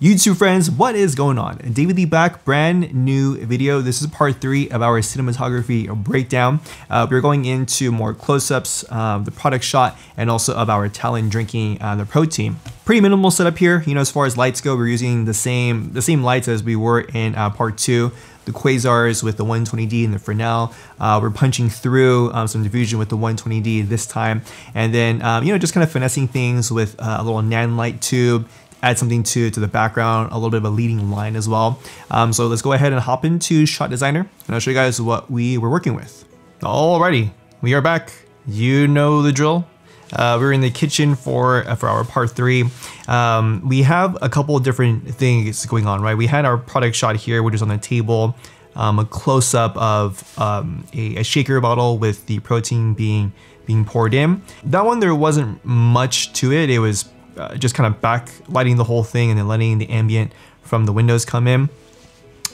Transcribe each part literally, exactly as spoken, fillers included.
YouTube friends, what is going on? David Lee back, brand new video. This is part three of our cinematography breakdown. Uh, we're going into more close-ups of the product shot and also of our Talon drinking uh, the protein. Pretty minimal setup here. You know, as far as lights go, we're using the same the same lights as we were in uh, part two. The Quasars with the one twenty D and the Fresnel. Uh, we're punching through um, some diffusion with the one twenty D this time. And then, um, you know, just kind of finessing things with uh, a little Nanlite tube. Add something to, to the background, a little bit of a leading line as well. Um, so let's go ahead and hop into Shot Designer and I'll show you guys what we were working with. Alrighty, we are back. You know the drill. Uh, we're in the kitchen for, uh, for our part three. Um, we have a couple of different things going on, right? We had our product shot here, which is on the table, um, a close up of um, a, a shaker bottle with the protein being, being poured in. That one, there wasn't much to it. It was Uh, just kind of back lighting the whole thing and then letting the ambient from the windows come in.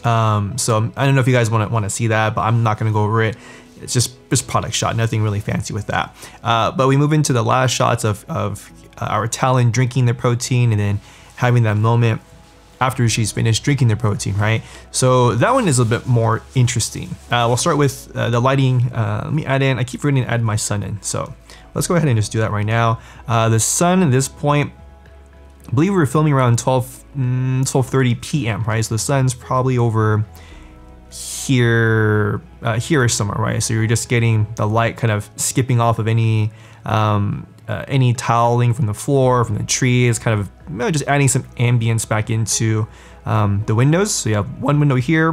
Um, so I don't know if you guys want to want to see that, but I'm not going to go over it. It's just, just product shot, nothing really fancy with that. Uh, but we move into the last shots of, of uh, our Talon drinking the protein and then having that moment after she's finished drinking the protein, right? So that one is a bit more interesting. Uh, we'll start with uh, the lighting. Uh, let me add in, I keep forgetting to add my sun in. So let's go ahead and just do that right now. Uh, the sun at this point, I believe we were filming around twelve, twelve thirty p m, right? So the sun's probably over here, uh, here or somewhere, right? So you're just getting the light kind of skipping off of any, um, uh, any toweling from the floor, from the trees, kind of you know, just adding some ambience back into um, the windows. So you have one window here,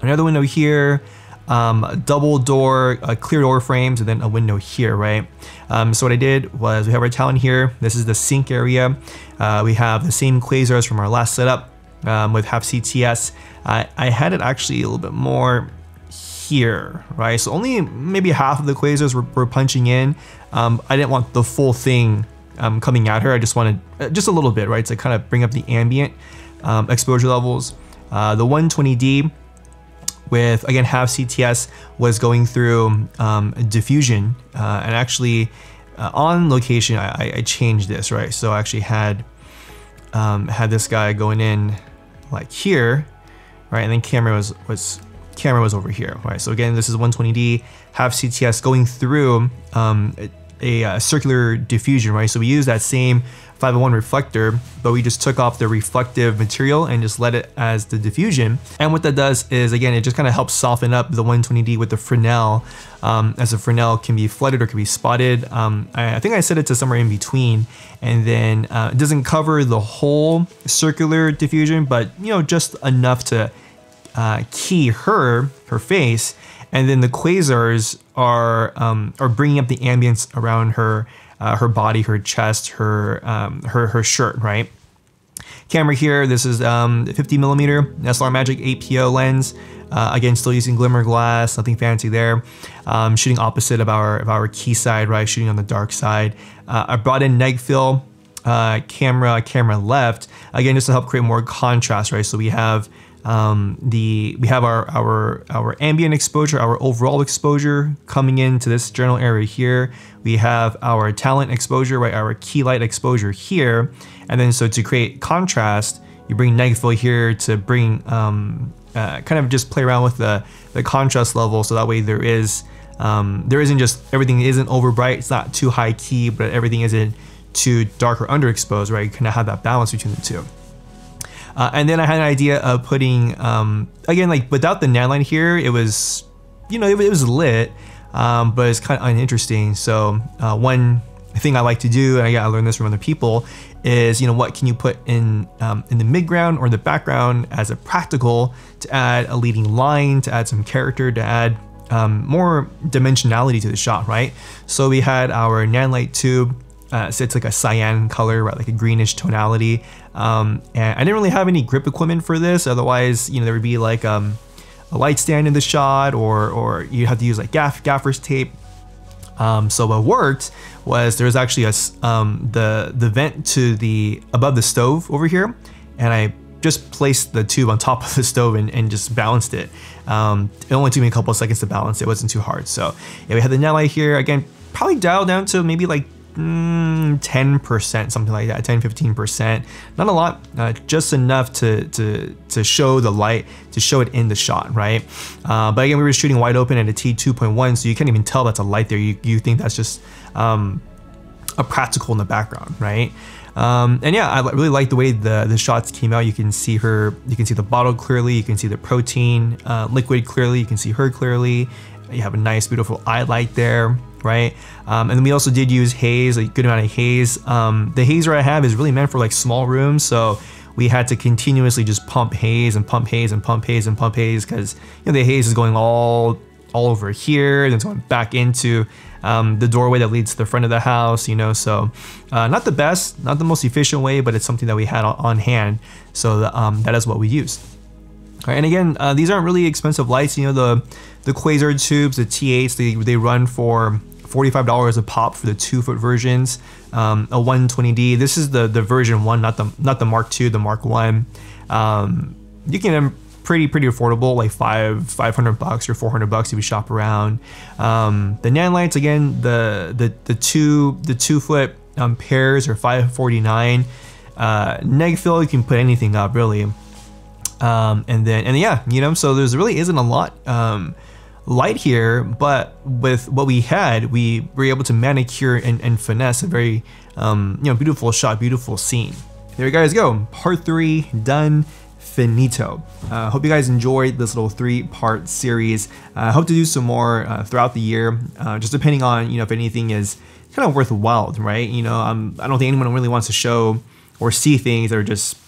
another window here, Um, a double door, a clear door frames, and then a window here, right? Um, so what I did was we have our Talon here. This is the sink area. Uh, we have the same Quasars from our last setup um, with half C T S. I, I had it actually a little bit more here, right? So only maybe half of the Quasars were, were punching in. Um, I didn't want the full thing um, coming at her. I just wanted uh, just a little bit, right? To kind of bring up the ambient um, exposure levels. Uh, the one twenty D, with again half C T S was going through um, diffusion uh, and actually uh, on location I, I changed this, right? So I actually had um, had this guy going in like here, right? And then camera was was camera was over here, right? So again, this is one twenty D half C T S going through um, a, a circular diffusion, right? So we used that same five oh one reflector, but we just took off the reflective material and just let it as the diffusion. And what that does is, again, it just kind of helps soften up the one twenty D with the Fresnel, um, as the Fresnel can be flooded or can be spotted. Um, I, I think I set it to somewhere in between, and then uh, it doesn't cover the whole circular diffusion, but you know, just enough to uh, key her, her face, and then the Quasars are um, are bringing up the ambience around her. Uh, her body, her chest, her um, her her shirt, right? Camera here. This is um, fifty millimeter S L R Magic A P O lens. Uh, again, still using glimmer glass. Nothing fancy there. Um, shooting opposite of our of our key side, right? Shooting on the dark side. Uh, I brought in neg fill. Uh, camera camera left. Again, just to help create more contrast, right? So we have. Um, the we have our our our ambient exposure, our overall exposure coming into this general area here. We have our Talon exposure, right? Our key light exposure here, and then so to create contrast, you bring neg fill here to bring um, uh, kind of just play around with the the contrast level, so that way there is um, there isn't just everything isn't over bright. It's not too high key, but everything isn't too dark or underexposed, right? You kind of have that balance between the two. Uh, and then I had an idea of putting, um, again, like without the Nanlite here, it was, you know, it, it was lit, um, but it's kind of uninteresting. So uh, one thing I like to do, and I gotta learn this from other people, is, you know, what can you put in um, in the midground or the background as a practical to add a leading line, to add some character, to add um, more dimensionality to the shot, right? So we had our Nanlite tube. Uh, so it's like a cyan color, right? Like a greenish tonality. Um, and I didn't really have any grip equipment for this. Otherwise, you know, there would be like um, a light stand in the shot, or or you have to use like gaff gaffer's tape. Um, so what worked was there was actually a um, the the vent to the above the stove over here, and I just placed the tube on top of the stove and, and just balanced it. Um, it only took me a couple of seconds to balance. It wasn't too hard. So yeah, we had the Nanlite here again. Probably dialed down to maybe like mm, ten percent, something like that, ten, fifteen percent. Not a lot, uh, just enough to, to, to show the light, to show it in the shot, right? Uh, but again, we were shooting wide open at a T two point one, so you can't even tell that's a light there. You, you think that's just um, a practical in the background, right? Um, and yeah, I really like the way the, the shots came out. You can see her, you can see the bottle clearly, you can see the protein uh, liquid clearly, you can see her clearly. You have a nice, beautiful eye light there, right? Um, and then we also did use haze, a good amount of haze. Um, the hazer I have is really meant for like small rooms, so we had to continuously just pump haze and pump haze and pump haze and pump haze because you know the haze is going all all over here, and it's going back into Um, the doorway that leads to the front of the house, you know, so uh, not the best, not the most efficient way, but it's something that we had on, on hand. So the, um, that is what we used. All right, and again, uh, these aren't really expensive lights. You know, the, the Quasar tubes, the T eights, they, they run for forty-five dollars a pop for the two foot versions, um, a one twenty D. This is the, the version one, not the, not the Mark two, the Mark one. Um, you can Pretty, pretty affordable, like five, five hundred bucks or four hundred bucks if you shop around. Um, the Nanlites, again, the the the two the two foot um, pairs are five forty nine. Uh, neg fill, you can put anything up really. Um, and then and yeah, you know, so there's really isn't a lot um, light here, but with what we had, we were able to manicure and, and finesse a very um, you know beautiful shot, beautiful scene. There you guys go, part three done. Finito. Uh, hope you guys enjoyed this little three-part series. I uh, hope to do some more uh, throughout the year, uh, just depending on, you know, if anything is kind of worthwhile, right? You know, um, I don't think anyone really wants to show or see things that are just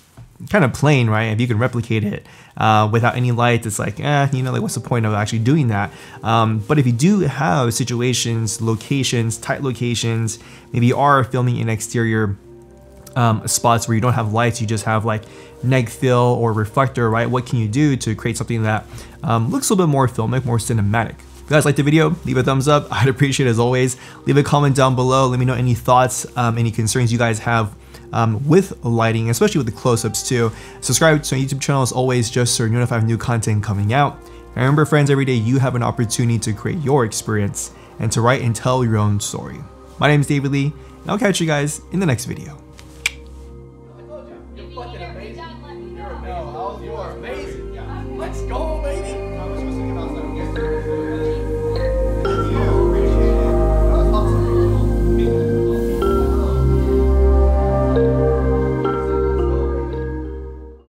kind of plain, right? If you can replicate it uh, without any lights, it's like, eh, you know, like what's the point of actually doing that? Um, but if you do have situations, locations, tight locations, maybe you are filming in exterior um, spots where you don't have lights, you just have like neg fill or reflector, right? What can you do to create something that um, looks a little bit more filmic, more cinematic? If you guys liked the video, leave a thumbs up. I'd appreciate it as always. Leave a comment down below. Let me know any thoughts, um, any concerns you guys have um, with lighting, especially with the close-ups too. Subscribe to my YouTube channel as always, just so you're notified of new content coming out. And remember friends, every day you have an opportunity to create your experience and to write and tell your own story. My name is David Lee, and I'll catch you guys in the next video.